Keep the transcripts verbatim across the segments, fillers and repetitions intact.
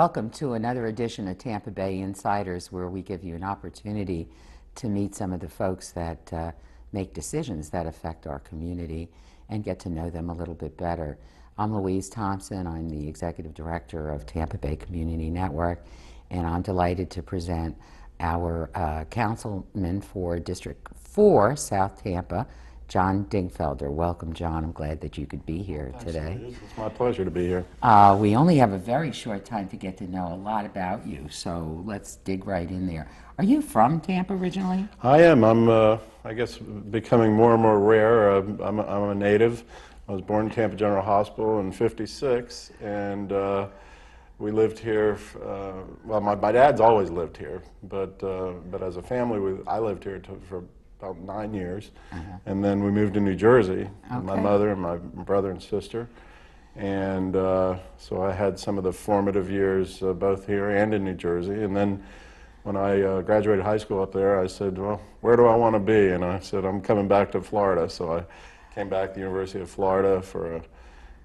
Welcome to another edition of Tampa Bay Insiders, where we give you an opportunity to meet some of the folks that uh, make decisions that affect our community and get to know them a little bit better. I'm Louise Thompson. I'm the Executive Director of Tampa Bay Community Network, and I'm delighted to present our uh, councilman for District four, South Tampa, John Dingfelder. Welcome, John. I'm glad that you could be here Thanks, today. Louise. It's my pleasure to be here. Uh, we only have a very short time to get to know a lot about you, so let's dig right in there. Are you from Tampa originally? I am. I'm, uh, I guess, becoming more and more rare. Uh, I'm, a, I'm a native. I was born in Tampa General Hospital in fifty-six, and uh, we lived here. Uh, well, my, my dad's always lived here, but uh, but as a family, we, I lived here to, for. about nine years, uh-huh. and then we moved to New Jersey, okay. my mother and my brother and sister, and uh, so I had some of the formative years uh, both here and in New Jersey, and then when I uh, graduated high school up there, I said, well, where do I want to be? And I said, I'm coming back to Florida, so I came back to the University of Florida for a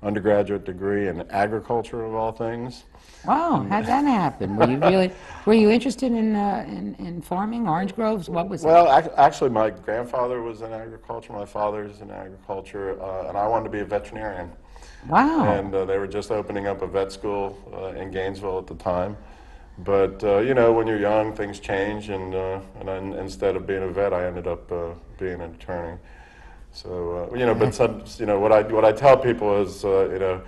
undergraduate degree in agriculture, of all things. Wow, how'd that happen? Were you really, were you interested in, uh, in, in farming, orange groves? What was well, that? Well, actually, my grandfather was in agriculture, my father's in agriculture, uh, and I wanted to be a veterinarian. Wow. And uh, they were just opening up a vet school uh, in Gainesville at the time. But, uh, you know, when you're young, things change, and, uh, and I, instead of being a vet, I ended up uh, being an attorney. So uh, you know, but some, you know what I what I tell people is, uh, you know,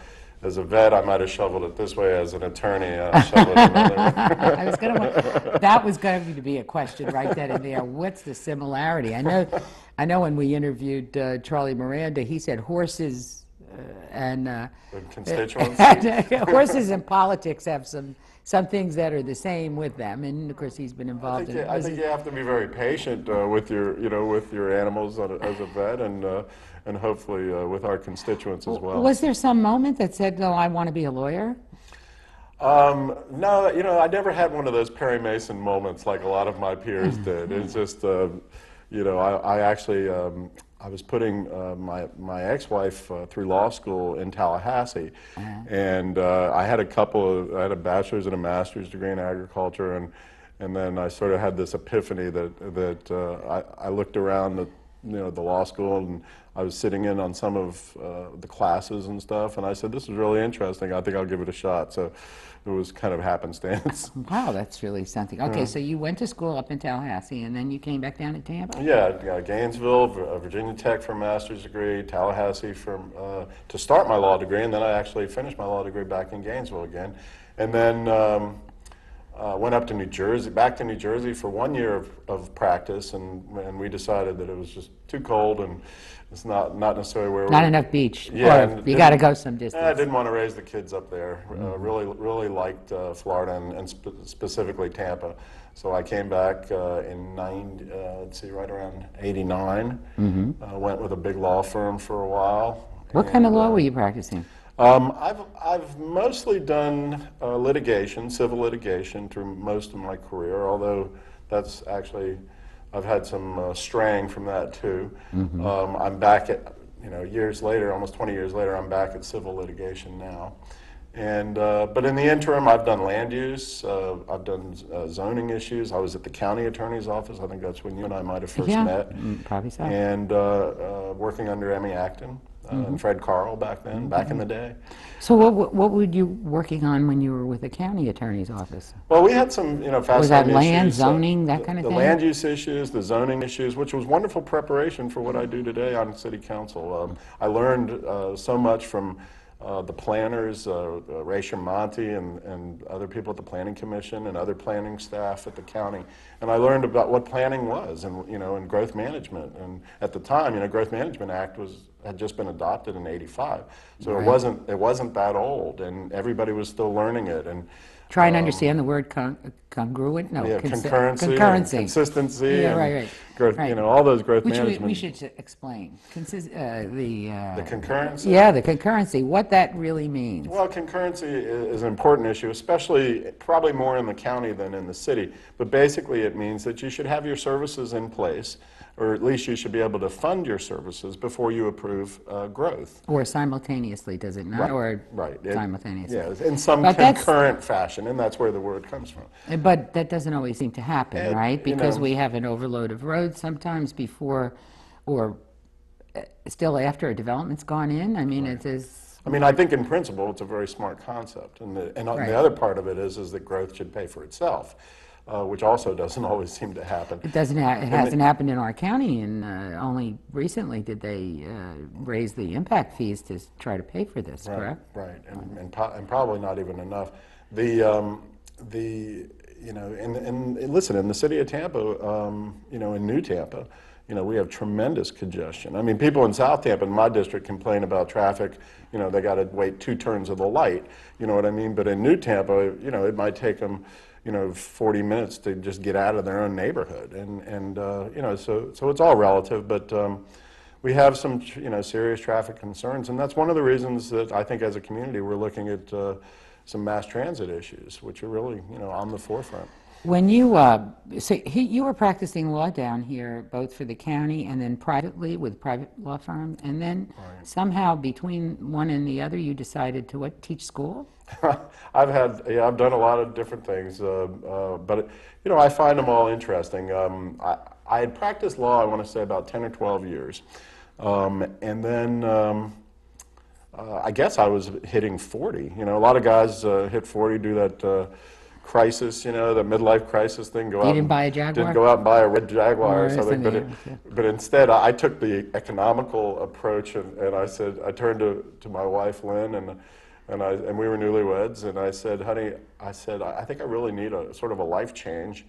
as a vet I might have shoveled it this way. As an attorney, I shoveled it another way. I was gonna, that was going to be a question right then and there. What's the similarity? I know, I know. When we interviewed uh, Charlie Miranda, he said horses uh, and uh, constituents. Horses and politics have some. Some things that are the same with them, and of course he's been involved. I think, in, you, I think you have to be very patient uh, with your, you know, with your animals as a, as a vet, and uh, and hopefully uh, with our constituents as well. Was there some moment that said, "No, I want to be a lawyer"? Um, no, you know, I never had one of those Perry Mason moments like a lot of my peers did. It's just, uh, you know, I, I actually um, I was putting uh, my my ex-wife uh, through law school in Tallahassee, uh-huh. and uh, I had a couple of, I had a bachelor's and a master's degree in agriculture, and and then I sort of had this epiphany that that uh, I I looked around the you know the law school, and I was sitting in on some of uh, the classes and stuff, and I said, this is really interesting. I think I'll give it a shot. So it was kind of happenstance. Wow, that's really something. Okay, yeah. So you went to school up in Tallahassee, and then you came back down to Tampa? Yeah, yeah Gainesville, Virginia Tech for a master's degree, Tallahassee for, uh, to start my law degree, and then I actually finished my law degree back in Gainesville again. And then um, uh, went up to New Jersey, back to New Jersey for one year of, of practice, and, and we decided that it was just too cold, and it's not, not necessarily where we're... Not enough beach. Yeah. You got to go some distance. I didn't want to raise the kids up there. Mm-hmm. uh, really really liked uh, Florida and, and sp specifically Tampa. So I came back uh, in, nine, uh, let's see, right around eighty-nine. Mm-hmm. uh, went with a big law firm for a while. What and, kind of law uh, were you practicing? Um, I've, I've mostly done uh, litigation, civil litigation, through most of my career, although that's actually... I've had some uh, straying from that too. Mm-hmm. um, I'm back at, you know, years later, almost twenty years later, I'm back at civil litigation now. And, uh, but in the interim, I've done land use, uh, I've done uh, zoning issues. I was at the county attorney's office. I think that's when you and I might have first yeah, met. Probably so. And uh, uh, working under Emmy Acton uh, mm-hmm. and Fred Carl back then, mm-hmm. back in the day. So what, what were you working on when you were with the county attorney's office? Well, we had some, you know, fascinating issues. Was that land, issues, zoning, that the, kind of the thing? The land use issues, the zoning issues, which was wonderful preparation for what I do today on city council. Um, I learned uh, so much from uh, the planners, uh, uh, Ray Shermonte and, and other people at the Planning Commission and other planning staff at the county. And I learned about what planning was and, you know, and growth management. And at the time, you know, Growth Management Act was had just been adopted in eighty-five, so right. it wasn't it wasn't that old, and everybody was still learning it and trying um, to understand the word con congruent. No, yeah, concurrency, concurrency. consistency, yeah, right, right. Growth, right. You know, all those growth Which management. We, we should explain Consist uh, the uh, the concurrency. Yeah, the concurrency. What that really means. Well, concurrency is an important issue, especially probably more in the county than in the city. But basically, it means that you should have your services in place. or at least you should be able to fund your services before you approve uh, growth. Or simultaneously, does it not? Right. Or right. It, simultaneously. Yeah, in some but concurrent fashion, and that's where the word comes from. But that doesn't always seem to happen, and, right? Because you know, we have an overload of roads sometimes before or still after a development's gone in. I mean, right. it is... I mean, I think in principle it's a very smart concept, and the, and right. the other part of it is is that growth should pay for itself, uh, which also doesn't always seem to happen. It doesn't. Ha it hasn't it, happened in our county, and uh, only recently did they uh, raise the impact fees to try to pay for this. Right, correct. Right, and and, po and probably not even enough. The um, the you know, and, and listen, in the city of Tampa, um, you know, in New Tampa, you know, we have tremendous congestion. I mean, people in South Tampa, in my district, complain about traffic. You know, they got to wait two turns of the light. You know what I mean? But in New Tampa, you know, it might take them, you know, forty minutes to just get out of their own neighborhood. And, and uh, you know, so, so it's all relative. But um, we have some, you know, serious traffic concerns. And that's one of the reasons that I think as a community we're looking at uh, some mass transit issues, which are really, you know, on the forefront. When you, uh, so he, you were practicing law down here, both for the county and then privately with private law firm, and then right. somehow between one and the other, you decided to what, teach school? I've had, yeah, I've done a lot of different things, uh, uh, but it, you know, I find them all interesting. Um, I, I had practiced law, I want to say, about ten or twelve years, um, and then. Um, Uh, I guess I was hitting forty. You know, a lot of guys uh, hit forty, do that uh, crisis, you know, the midlife crisis thing. Go you out didn't and, buy a Jaguar? Didn't go out and buy a red Jaguar or, or something. But, it, yeah. but instead, I, I took the economical approach, and, and I said, I turned to, to my wife, Lynn, and and I and we were newlyweds, and I said, honey, I said, I think I really need a sort of a life change,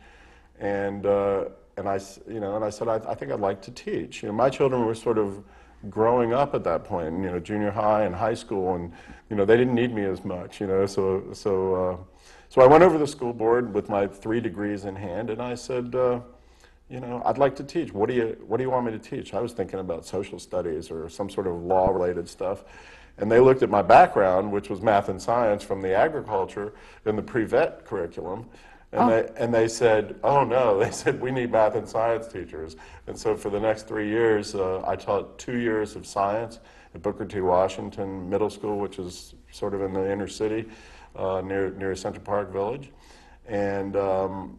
and uh, and I, you know, and I said, I, I think I'd like to teach. You know, my children were sort of growing up at that point, you know, junior high and high school, and you know, they didn't need me as much, you know, so so uh, so I went over to the school board with my three degrees in hand, and I said, uh, you know, I'd like to teach. What do you what do you want me to teach? I was thinking about social studies or some sort of law-related stuff, and they looked at my background, which was math and science from the agriculture and the pre-vet curriculum. And, oh. they, and they said, oh no, they said, we need math and science teachers. And so for the next three years, uh, I taught two years of science at Booker T. Washington Middle School, which is sort of in the inner city uh, near, near Central Park Village. And, um,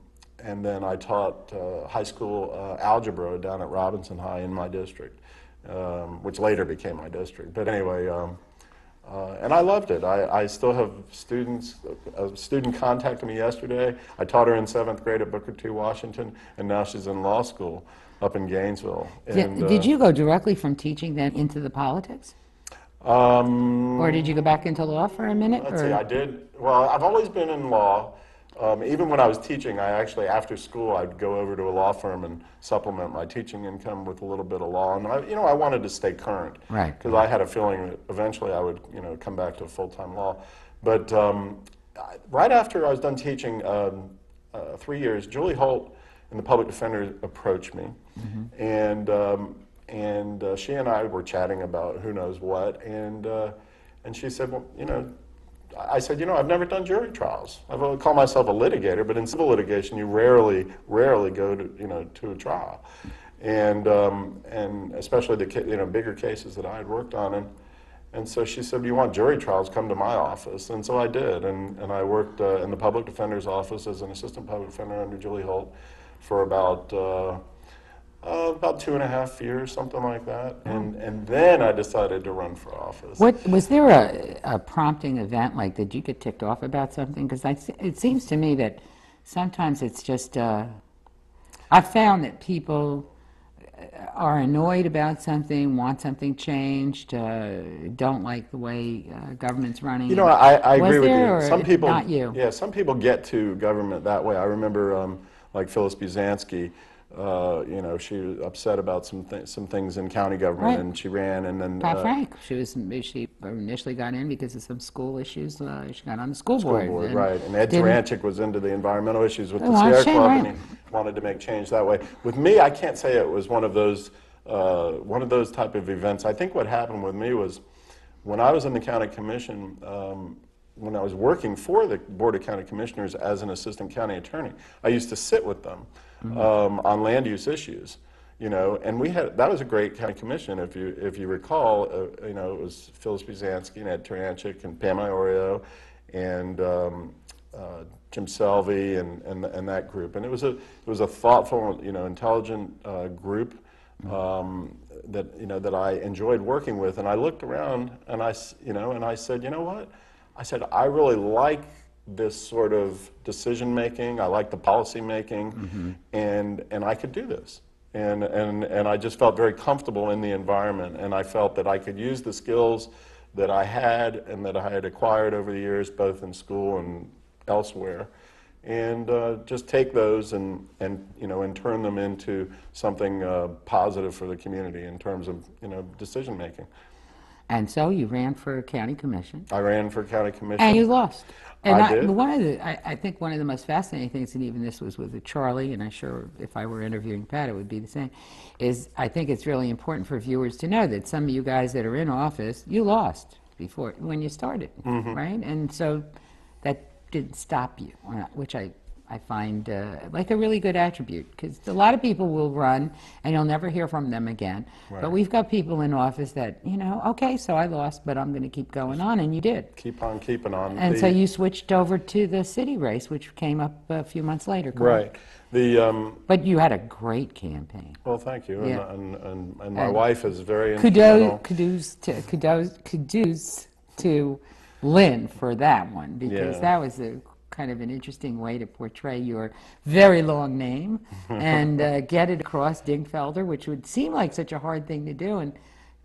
and then I taught uh, high school uh, algebra down at Robinson High in my district, um, which later became my district. But anyway, um, Uh, and I loved it. I, I still have students. A student contacted me yesterday. I taught her in seventh grade at Booker T. Washington, and now she's in law school up in Gainesville. And, did, did you go directly from teaching then into the politics? Um, or did you go back into law for a minute? Let's or? see, I did. Well, I've always been in law. Um, even when I was teaching, I actually, after school, I'd go over to a law firm and supplement my teaching income with a little bit of law. And, I, you know, I wanted to stay current. Right. Because I had a feeling that eventually I would, you know, come back to full-time law. But um, I, right after I was done teaching, um, uh, three years, Julie Holt and the public defender approached me. Mm-hmm. And, um, and uh, she and I were chatting about who knows what. And, uh, and she said, well, you know, I said, you know, I've never done jury trials. I've always called myself a litigator, but in civil litigation, you rarely, rarely go to, you know, to a trial, and um, and especially the you know bigger cases that I had worked on, and and so she said, do you want jury trials? Come to my office, and so I did, and and I worked uh, in the public defender's office as an assistant public defender under Julie Holt for about uh, uh, about two and a half years, something like that, mm. and and then I decided to run for office. What was there a, a prompting event? Like, did you get ticked off about something? Because it seems to me that sometimes it's just uh, I found that people are annoyed about something, want something changed, uh, don't like the way uh, government's running. You know, I, I agree with you. Some people, not you. Yeah, some people get to government that way. I remember, um, like Phyllis Busansky. Uh, you know, she was upset about some th some things in county government, right. and she ran, and then Pat uh, Frank. She was she initially got in because of some school issues. Uh, she got on the school, school board, board and right? And Ed Drancic was into the environmental issues with oh, the Sierra Club, right. and he wanted to make change that way. With me, I can't say it was one of those uh, one of those type of events. I think what happened with me was when I was in the county commission. Um, when I was working for the Board of County Commissioners as an assistant county attorney, I used to sit with them. Mm-hmm. um, on land use issues. you know, and we had, that was a great county commission, if you if you recall, uh, you know, it was Phyllis Busansky and Ed Turanchik and Pam Iorio and um, uh, Jim Selvey and, and and that group, and it was a it was a thoughtful, you know, intelligent uh, group um, that you know that I enjoyed working with, and I looked around and I you know and I said, you know what, I said I really like this sort of decision making, I like the policy making, mm-hmm. and and I could do this. And, and, and I just felt very comfortable in the environment, and I felt that I could use the skills that I had and that I had acquired over the years, both in school and elsewhere, and uh, just take those and, and, you know, and turn them into something uh, positive for the community in terms of, you know, decision making. And so you ran for county commission. I ran for county commission. And you lost. And I, I did. One of the, I, I think one of the most fascinating things, and even this was with Charlie, and I'm sure if I were interviewing Pat, it would be the same, is I think it's really important for viewers to know that some of you guys that are in office, you lost before, when you started, mm-hmm. right? And so that didn't stop you, which I, I find uh, like a really good attribute, because a lot of people will run and you'll never hear from them again. Right. But we've got people in office that, you know, okay, so I lost, but I'm going to keep going on, and you did. Keep on keeping on. And the, so you switched over to the city race, which came up a few months later, correct? Right. The, um, but you had a great campaign. Well, thank you, yeah. and, and, and, and my and wife is very instrumental. Kudos, kudos, kudos, kudos to Lynn for that one, because yeah. that was a kind of an interesting way to portray your very long name and uh, get it across Dingfelder, which would seem like such a hard thing to do, and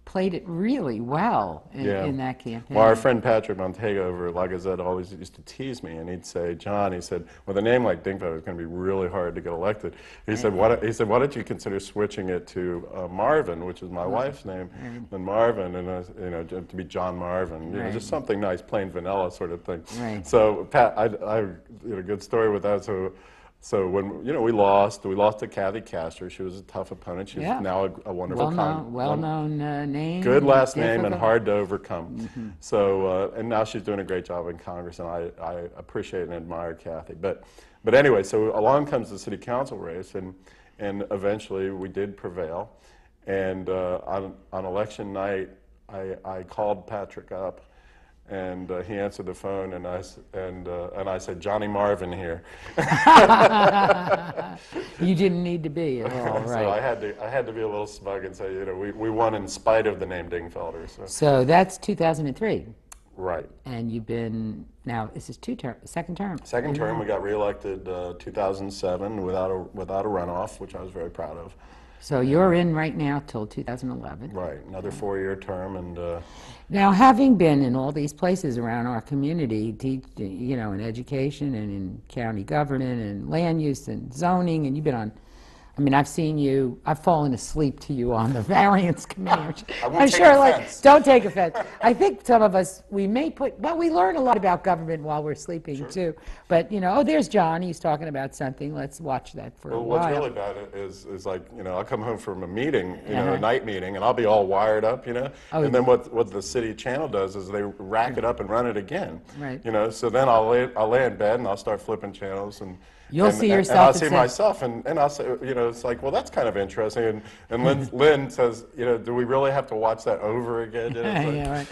played it really well in, yeah. in that campaign. Well, our friend Patrick Montego over at La Gazette always used to tease me, and he'd say, John, he said, with a name like Dingfelder, it's going to be really hard to get elected. He right. said, why, he said, why don't you consider switching it to uh, Marvin, which is my right. wife's name, right. and Marvin, and uh, you know, to be John Marvin, you right. know, just something nice, plain vanilla sort of thing. Right. So Pat, I, I had a good story with that. So. So when, you know, we lost, we lost to Kathy Castor. She was a tough opponent. She's yeah. now a, a wonderful well-known well known, uh, name. Good last difficult. name and hard to overcome. Mm-hmm. So, uh, and now she's doing a great job in Congress, and I, I appreciate and admire Kathy. But, but anyway, so along comes the city council race, and, and eventually we did prevail. And uh, on, on election night, I, I called Patrick up, and uh, he answered the phone, and I and uh, and I said, Johnny Marvin here. You didn't need to be at all, right? So I had to I had to be a little smug and say, you know, we, we won in spite of the name Dingfelder. So, so that's two thousand three. Right. And you've been now. This is two term, second term. Second term. We got reelected uh, two thousand seven without a without a runoff, which I was very proud of. So you're in right now till two thousand eleven. Right, another four-year term, and uh, now, having been in all these places around our community, teach, you know, in education and in county government and land use and zoning, and you've been on. I mean, I've seen you. I've fallen asleep to you on the variance committee. I won't I'm take sure, offense. like, don't take offense. I think some of us we may put. Well, we learn a lot about government while we're sleeping sure. too. But you know, oh, there's John. He's talking about something. Let's watch that for well, a while. Well, what's really bad is is like you know, I'll come home from a meeting, you uh-huh. know, a night meeting, and I'll be all wired up, you know. Oh, and yeah. then what what the city channel does is they rack right. it up and run it again. Right. You know, so then I'll lay I'll lay in bed and I'll start flipping channels and. You'll and, see and, yourself. And I'll see myself, and, and I'll say, you know, it's like, well, that's kind of interesting. And, and Lynn, Lynn says, you know, do we really have to watch that over again? You know, like yeah,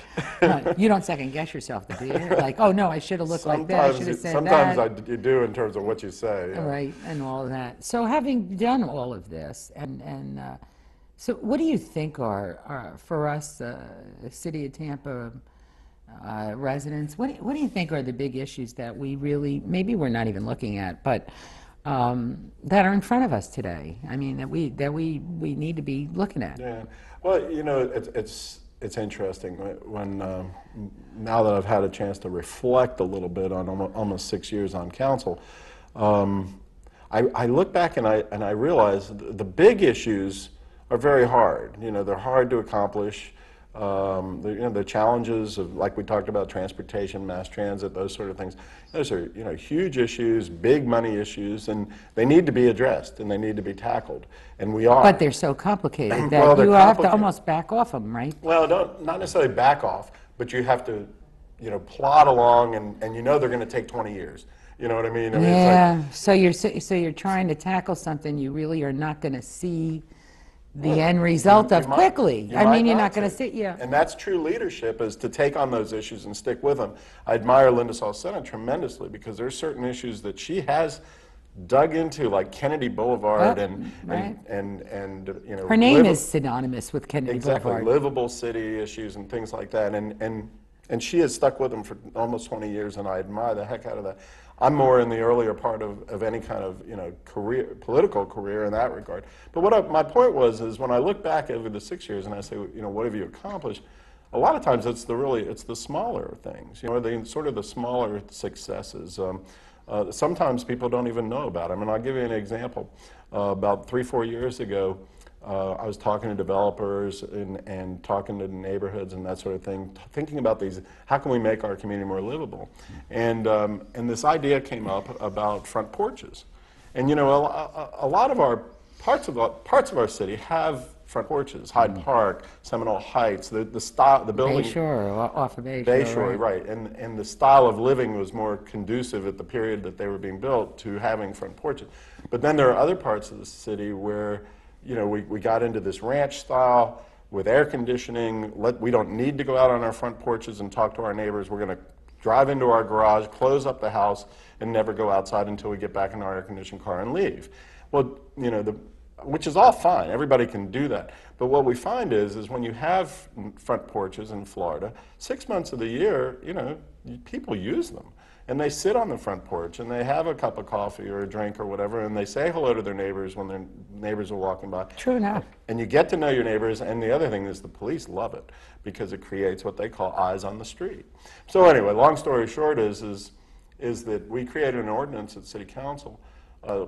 right. uh, you don't second guess yourself, do you? You're like, oh, no, I should have looked sometimes like that. I should have said sometimes that. Sometimes you do in terms of what you say. Yeah. Right, and all of that. So having done all of this, and, and uh, so what do you think are, are for us, uh, the city of Tampa, Uh, residents, what do, what do you think are the big issues that we really, maybe we're not even looking at, but um, that are in front of us today? I mean, that we that we we need to be looking at. Yeah, well, you know, it's it's it's interesting when um, now that I've had a chance to reflect a little bit on almost, almost six years on council, um, I, I look back and I and I realize the, the big issues are very hard. You know, they're hard to accomplish. Um, the, you know, the challenges of, like we talked about, transportation, mass transit, those sort of things. Those are, you know, huge issues, big money issues, and they need to be addressed and they need to be tackled. And we are. But they're so complicated that well, you have to almost back off them, right? Well, don't, not necessarily back off, but you have to, you know, plod along, and, and you know they're going to take twenty years. You know what I mean? I mean yeah. It's like, so you're so you're trying to tackle something you really are not going to see the end result of quickly. I mean, you're not going to sit, yeah. And that's true leadership, is to take on those issues and stick with them. I admire Linda Salsenna tremendously, because there's certain issues that she has dug into, like Kennedy Boulevard, oh, and, right. and and and you know. Her name is synonymous with Kennedy exactly, Boulevard. Exactly, livable city issues and things like that. And and and she has stuck with them for almost twenty years, and I admire the heck out of that. I'm more in the earlier part of, of any kind of, you know, career, political career in that regard. But what I, my point was is when I look back over the six years and I say, you know, what have you accomplished? A lot of times it's the really, it's the smaller things, you know, the sort of the smaller successes. Um, uh, sometimes people don't even know about them. And I'll give you an example. Uh, about three, four years ago, uh, I was talking to developers and, and talking to neighborhoods and that sort of thing, thinking about these, how can we make our community more livable? And, um, and this idea came up about front porches. And you know, a, a lot of our, parts of, parts of our city have front porches, Hyde Park, Seminole Heights, the, the style, the building. Bayshore, off of Bayshore. Bayshore, right. And, and the style of living was more conducive at the period that they were being built to having front porches. But then there are other parts of the city where, you know, we, we got into this ranch style with air conditioning. Let, we don't need to go out on our front porches and talk to our neighbors. We're going to drive into our garage, close up the house, and never go outside until we get back in our air conditioned car and leave. Well, you know, the which is all fine, everybody can do that. But what we find is, is when you have front porches in Florida, six months of the year, you know, people use them. And they sit on the front porch and they have a cup of coffee or a drink or whatever, and they say hello to their neighbors when their neighbors are walking by. True enough. And you get to know your neighbors, and the other thing is the police love it, because it creates what they call eyes on the street. So anyway, long story short is, is, is that we created an ordinance at City Council, Uh,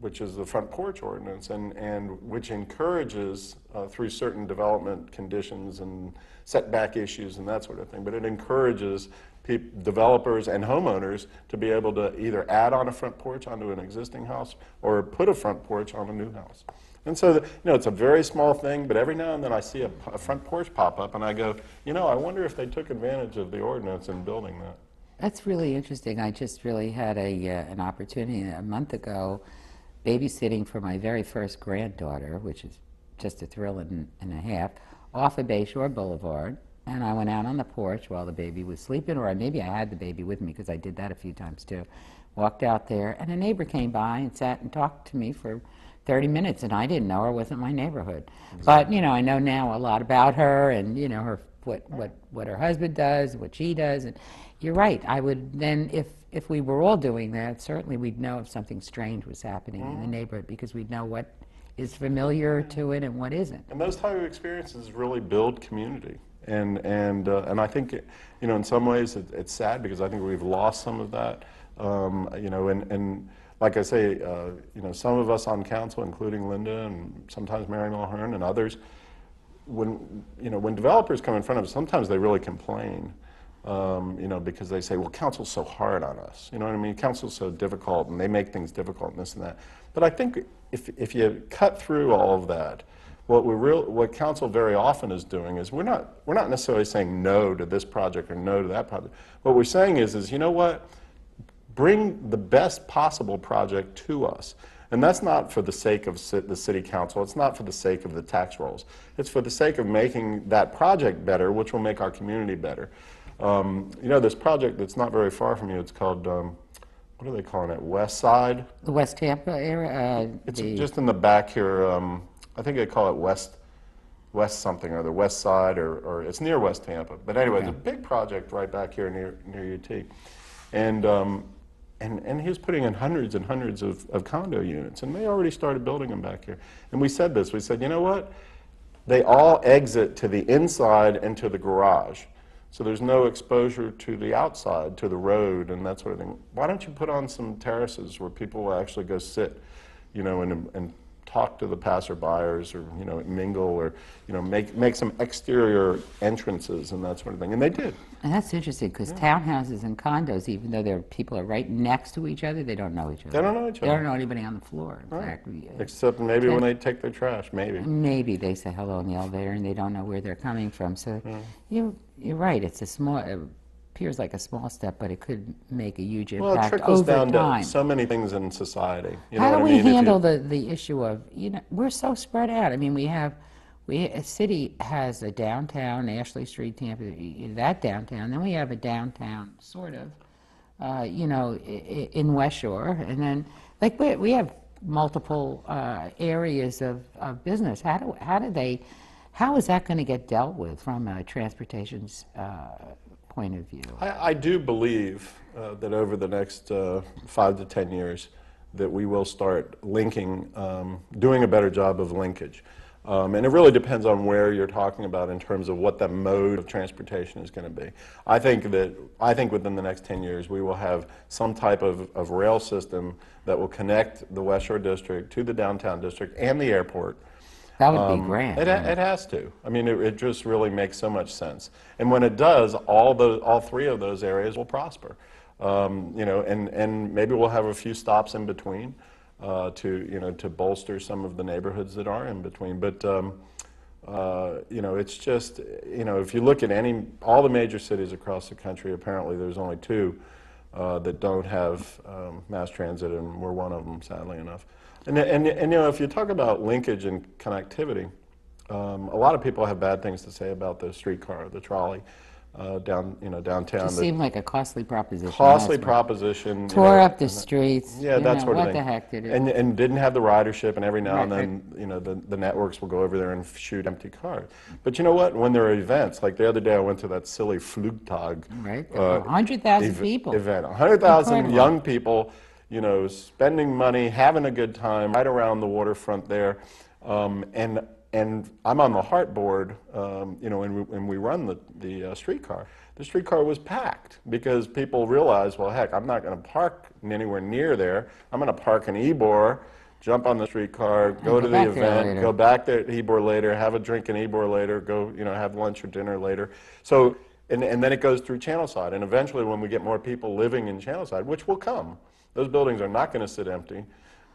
which is the front porch ordinance, and, and which encourages, uh, through certain development conditions and setback issues and that sort of thing, but it encourages peop developers and homeowners to be able to either add on a front porch onto an existing house or put a front porch on a new house. And so, the, you know, it's a very small thing, but every now and then I see a, a front porch pop up and I go, you know, I wonder if they took advantage of the ordinance in building that. That's really interesting. I just really had a uh, an opportunity a month ago, babysitting for my very first granddaughter, which is just a thrill and, and a half, off of Bayshore Boulevard. And I went out on the porch while the baby was sleeping, or maybe I had the baby with me, because I did that a few times too. Walked out there, and a neighbor came by and sat and talked to me for thirty minutes, and I didn't know her, wasn't my neighborhood. Exactly. But, you know, I know now a lot about her, and, you know, her what, what, what her husband does, what she does. And, you're right. I would then, if if we were all doing that, certainly we'd know if something strange was happening yeah. in the neighborhood, because we'd know what is familiar to it and what isn't. And those type of experiences really build community. And and uh, and I think, it, you know, in some ways it, it's sad, because I think we've lost some of that. Um, you know, and and like I say, uh, you know, some of us on council, including Linda and sometimes Mary Mulhern and others, when you know when developers come in front of us, sometimes they really complain. Um, you know, because they say, well, council's so hard on us. You know what I mean? Council's so difficult, and they make things difficult, and this and that. But I think if, if you cut through all of that, what we real, what council very often is doing is we're not, we're not necessarily saying no to this project or no to that project. What we're saying is, is, you know what? Bring the best possible project to us. And that's not for the sake of the city council. It's not for the sake of the tax rolls. It's for the sake of making that project better, which will make our community better. Um, you know, this project that's not very far from you, it's called, um, what are they calling it, West Side? The West Tampa area? Uh, it's just in the back here. Um, I think they call it West West something, or the West Side, or, or it's near West Tampa. But anyway, okay. It's a big project right back here near, near U T. And, um, and, and he was putting in hundreds and hundreds of, of condo units, and they already started building them back here. And we said this, we said, you know what, they all exit to the inside and to the garage. So there's no exposure to the outside, to the road and that sort of thing. Why don't you put on some terraces where people will actually go sit, you know, and, and talk to the passerbyers, or, you know, mingle, or, you know, make, make some exterior entrances and that sort of thing. And they did. And that's interesting, because yeah. townhouses and condos, even though their people are right next to each other, they don't know each other. They don't know each other. They don't know anybody on the floor, in right. fact. Except maybe when they take their trash, maybe. Maybe they say hello in the elevator and they don't know where they're coming from. So yeah. you. You're right. It's a small, uh, appears like a small step, but it could make a huge impact over time. Well, it trickles down to so many things in society. You know what I mean? How do we handle the, the issue of, you know, we're so spread out. I mean, we have, we, a city has a downtown, Ashley Street, Tampa, that downtown. Then we have a downtown, sort of, uh, you know, in West Shore. And then, like, we, we have multiple uh, areas of, of business. How do, how do they, how is that going to get dealt with from a transportation's uh, point of view? I, I do believe uh, that over the next uh, five to ten years that we will start linking, um, doing a better job of linkage. Um, and it really depends on where you're talking about in terms of what the mode of transportation is going to be. I think that, I think within the next ten years we will have some type of, of rail system that will connect the West Shore District to the downtown district and the airport. That would um, be grand. It, right? It has to. I mean, it, it just really makes so much sense. And when it does, all those, all three of those areas will prosper. Um, you know, and, and maybe we'll have a few stops in between uh, to, you know, to bolster some of the neighborhoods that are in between. But, um, uh, you know, it's just, you know, if you look at any, all the major cities across the country, apparently there's only two uh, that don't have um, mass transit, and we're one of them, sadly enough. And, and, and, you know, if you talk about linkage and connectivity, um, a lot of people have bad things to say about the streetcar, the trolley, uh, down, you know, downtown. It seemed like a costly proposition. Costly proposition. Tore up the streets. Yeah, that sort of thing. What the heck did it? And, and didn't have the ridership, and every now and then, you know, the, the networks will go over there and shoot empty cars. But you know what? When there are events, like the other day I went to that silly Flugtag. Right. Uh, one hundred thousand people. Event. one hundred thousand young people. You know, spending money, having a good time, right around the waterfront there, um, and and I'm on the Heart Board, um, you know, and we, and we run the the uh, streetcar. The streetcar was packed because people realized, well, heck, I'm not going to park anywhere near there. I'm going to park in Ybor, jump on the streetcar, go, go to the event, go back there at Ybor later, have a drink in Ybor later, go, you know, have lunch or dinner later. So, and and then it goes through Channelside, and eventually, when we get more people living in Channelside, which will come. Those buildings are not going to sit empty.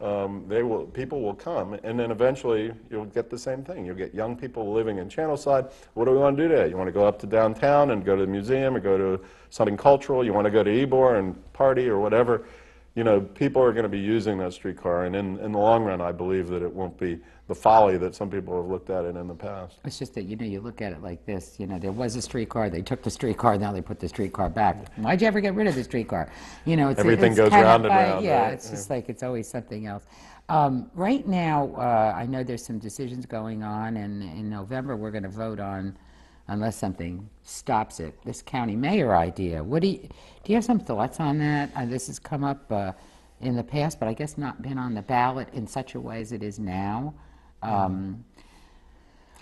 Um, they will, people will come, and then eventually you'll get the same thing. You'll get young people living in Channelside. What do we want to do today? You want to go up to downtown and go to the museum or go to something cultural? You want to go to Ybor and party or whatever? You know, people are going to be using that streetcar, and in, in the long run, I believe that it won't be the folly that some people have looked at it in the past. It's just that, you know, you look at it like this, you know, there was a streetcar, they took the streetcar, now they put the streetcar back. Why'd you ever get rid of the streetcar? You know, it's, everything it's goes kind round of, and round. Uh, yeah, right? It's just yeah. Like it's always something else. Um, right now, uh, I know there's some decisions going on, and in November we're going to vote on, unless something stops it, this county mayor idea. What do you, do you have some thoughts on that? Uh, this has come up uh, in the past, but I guess not been on the ballot in such a way as it is now. Um,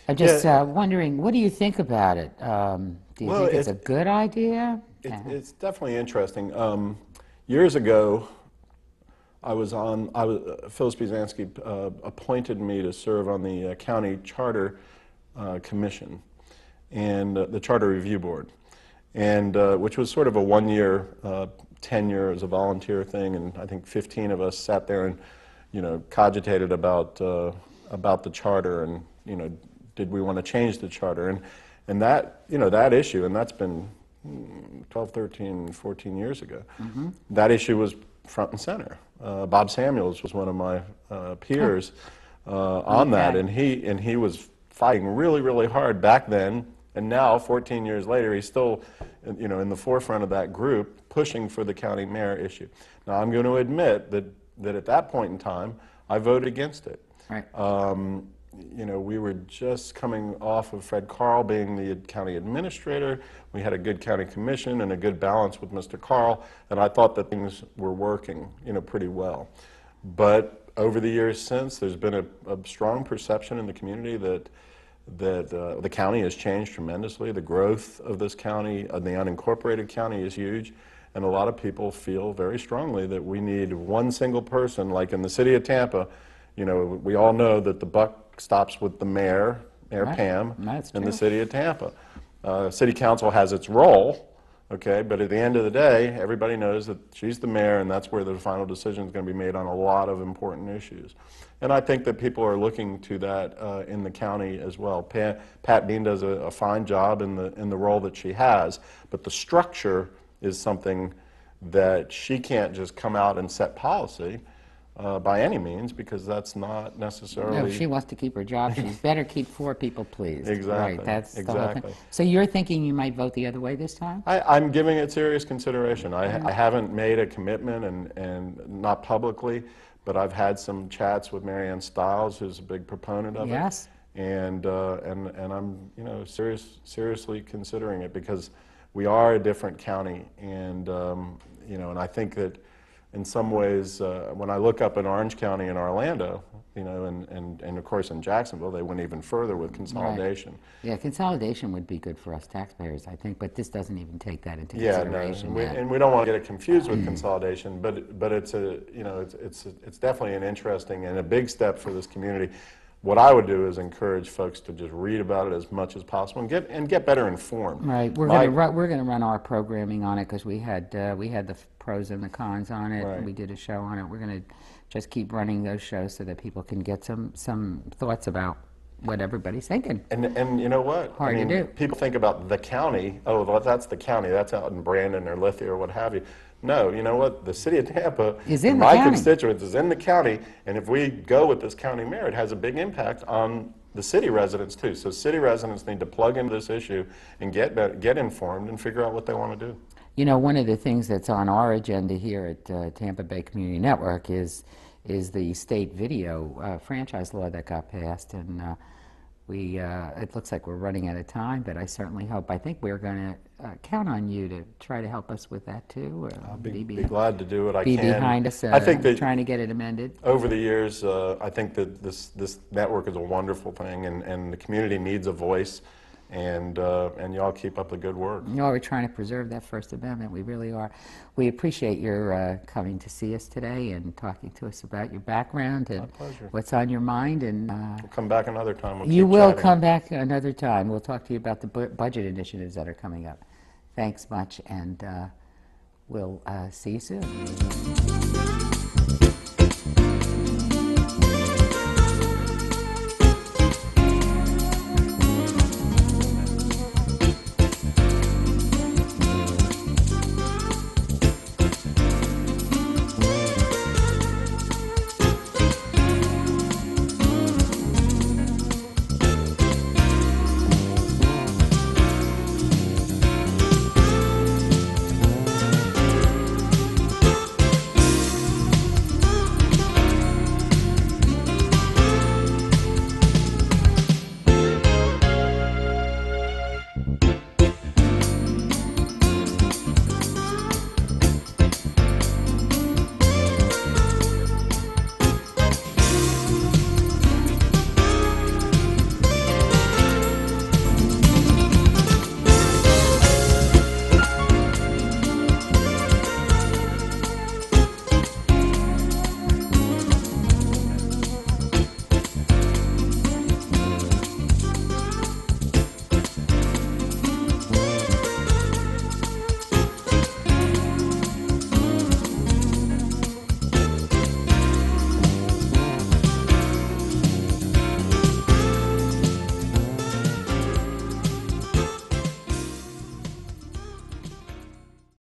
I'm just yeah. uh, wondering, what do you think about it? Um, do you well, think it's, it's a good idea? It, uh-huh. It's definitely interesting. Um, years ago, I was on, I was, uh, Phyllis Busansky uh, appointed me to serve on the uh, County Charter uh, Commission. And uh, the Charter Review Board, and uh, which was sort of a one-year uh, tenure as a volunteer thing, and I think fifteen of us sat there and, you know, cogitated about uh, about the charter and, you know, did we want to change the charter, and and that, you know, that issue, and that's been twelve, thirteen, fourteen years ago. Mm-hmm. That issue was front and center. Uh, Bob Samuels was one of my uh, peers uh, on okay. that, and he and he was fighting really, really hard back then. And now, fourteen years later, he's still, you know, in the forefront of that group, pushing for the county mayor issue. Now, I'm going to admit that that at that point in time, I voted against it. Right. Um, you know, we were just coming off of Fred Carl being the county administrator. We had a good county commission and a good balance with Mister Carl, and I thought that things were working, you know, pretty well. But over the years since, there's been a, a strong perception in the community that that uh, the county has changed tremendously. The growth of this county, uh, the unincorporated county, is huge, and a lot of people feel very strongly that we need one single person, like in the city of Tampa. You know, we all know that the buck stops with the mayor, Mayor right. Pam, in the city of Tampa. Uh, city council has its role, Okay, but at the end of the day, everybody knows that she's the mayor, and that's where the final decision is going to be made on a lot of important issues. And I think that people are looking to that uh, in the county as well. Pat, Pat Dean does a, a fine job in the, in the role that she has, but the structure is something that she can't just come out and set policy uh, by any means, because that's not necessarily... No, if she wants to keep her job, she's better keep four people pleased. Exactly. Right, that's exactly. The whole thing. So you're thinking you might vote the other way this time? I, I'm giving it serious consideration. I, mm-hmm. I haven't made a commitment, and, and not publicly, but I've had some chats with Marianne Stiles, who's a big proponent of yes. it. And, uh, and, and I'm, you know, serious, seriously considering it, because we are a different county, and um, you know, and I think that in some ways, uh, when I look up in Orange County and Orlando, you know, and, and, and of course in Jacksonville, they went even further with consolidation. Right. Yeah, consolidation would be good for us taxpayers, I think, but this doesn't even take that into yeah, consideration. Yeah, no, and we, and we don't want to get it confused with consolidation, but but it's a, you know, it's it's it's definitely an interesting and a big step for this community. What I would do is encourage folks to just read about it as much as possible and get and get better informed. Right, we're going to we're going to run our programming on it, because we had uh, we had the pros and the cons on it. Right. And we did a show on it. We're going to just keep running those shows so that people can get some some thoughts about what everybody's thinking. And and you know what? Hard I mean, to do. People think about the county. Oh, well, that's the county. That's out in Brandon or Lithia or what have you. No, you know what? The city of Tampa, is in my constituents, is in the county, and if we go with this county mayor, it has a big impact on the city residents too. So city residents need to plug into this issue and get get informed and figure out what they want to do. You know, one of the things that's on our agenda here at uh, Tampa Bay Community Network is is the state video uh, franchise law that got passed, and uh, we uh, it looks like we're running out of time, but I certainly hope, I think we're going to Uh, count on you to try to help us with that too. Or I'll be, be, be glad to do what I be can. Be behind us. Uh, I think that trying to get it amended. Over the years, uh, I think that this this network is a wonderful thing, and, and the community needs a voice, and uh, and y'all keep up the good work. You know, we're trying to preserve that First Amendment. We really are. We appreciate your uh, coming to see us today and talking to us about your background and what's on your mind. And uh, we'll come back another time. We'll you will chatting. come back another time. We'll talk to you about the bu budget initiatives that are coming up. Thanks much, and uh, we'll uh, see you soon.